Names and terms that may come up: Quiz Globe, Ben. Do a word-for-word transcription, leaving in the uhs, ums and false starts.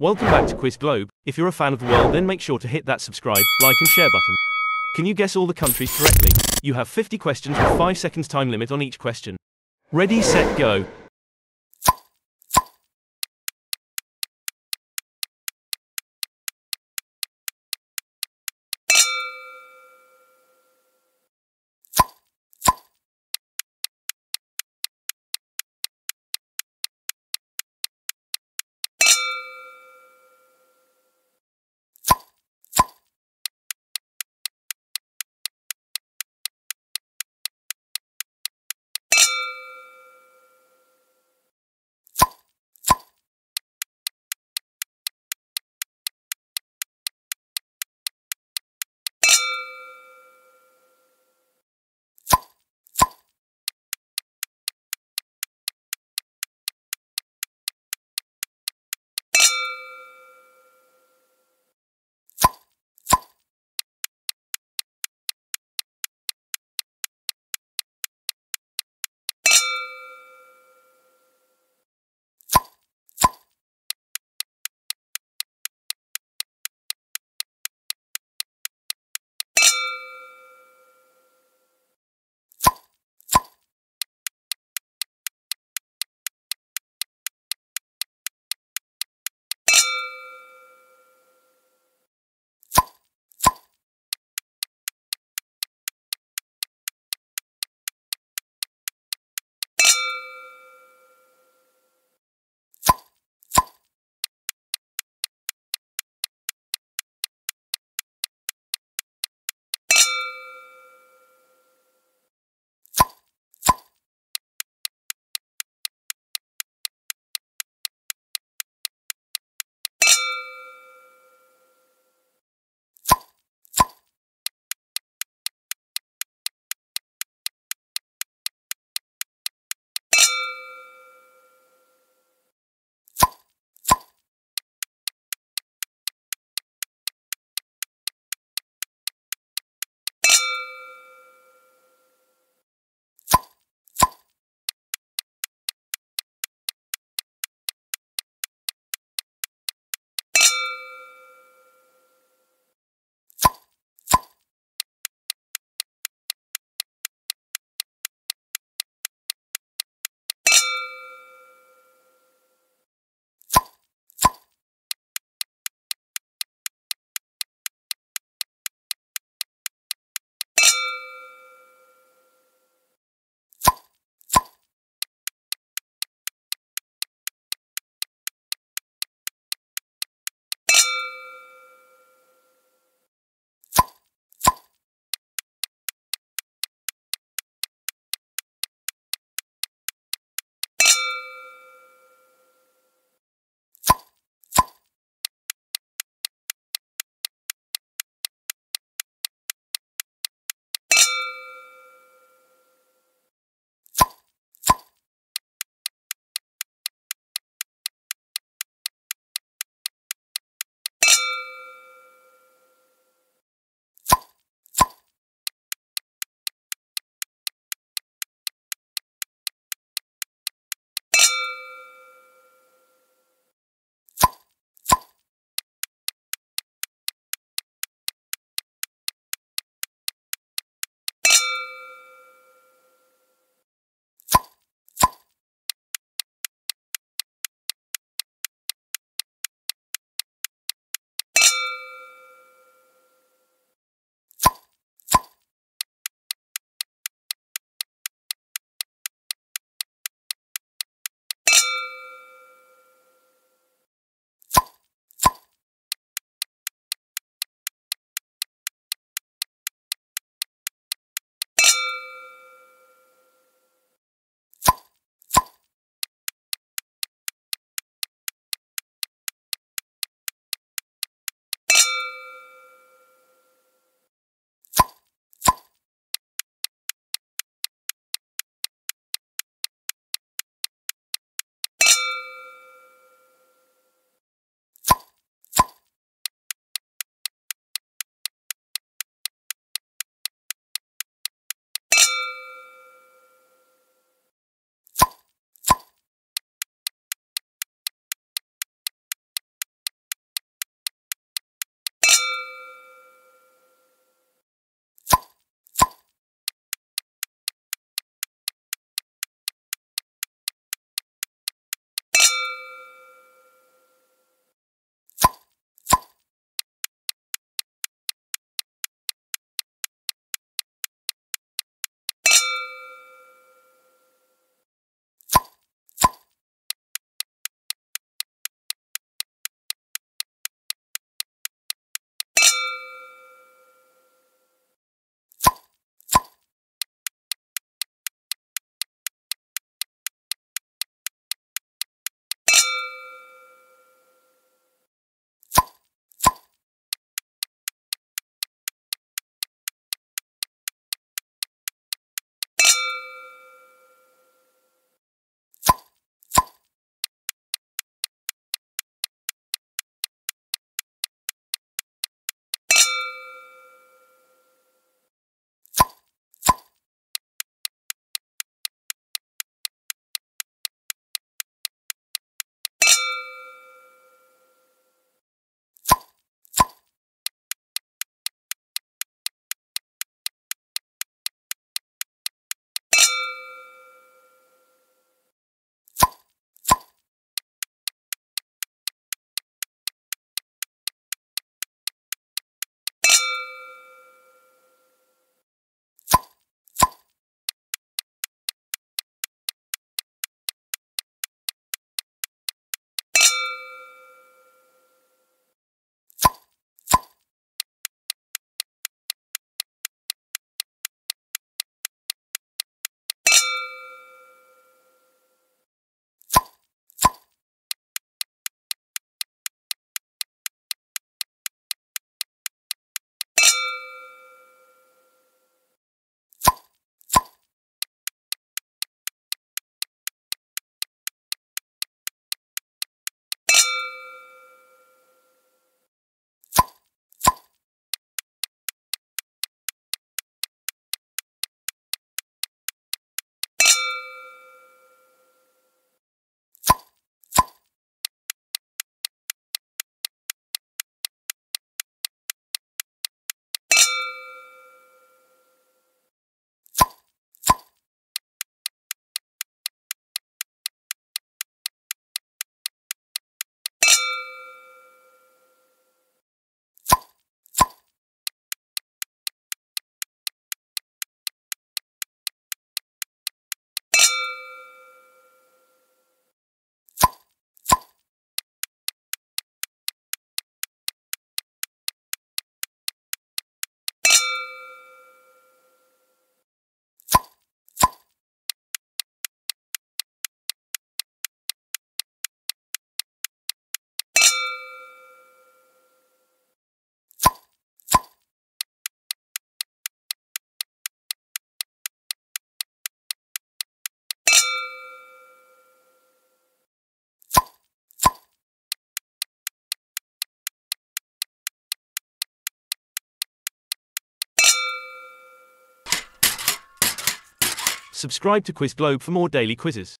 Welcome back to Quiz Globe. If you're a fan of the world, then make sure to hit that subscribe, like and share button. Can you guess all the countries correctly? You have fifty questions with five seconds time limit on each question. Ready, set, go. Subscribe to Quiz Globe for more daily quizzes.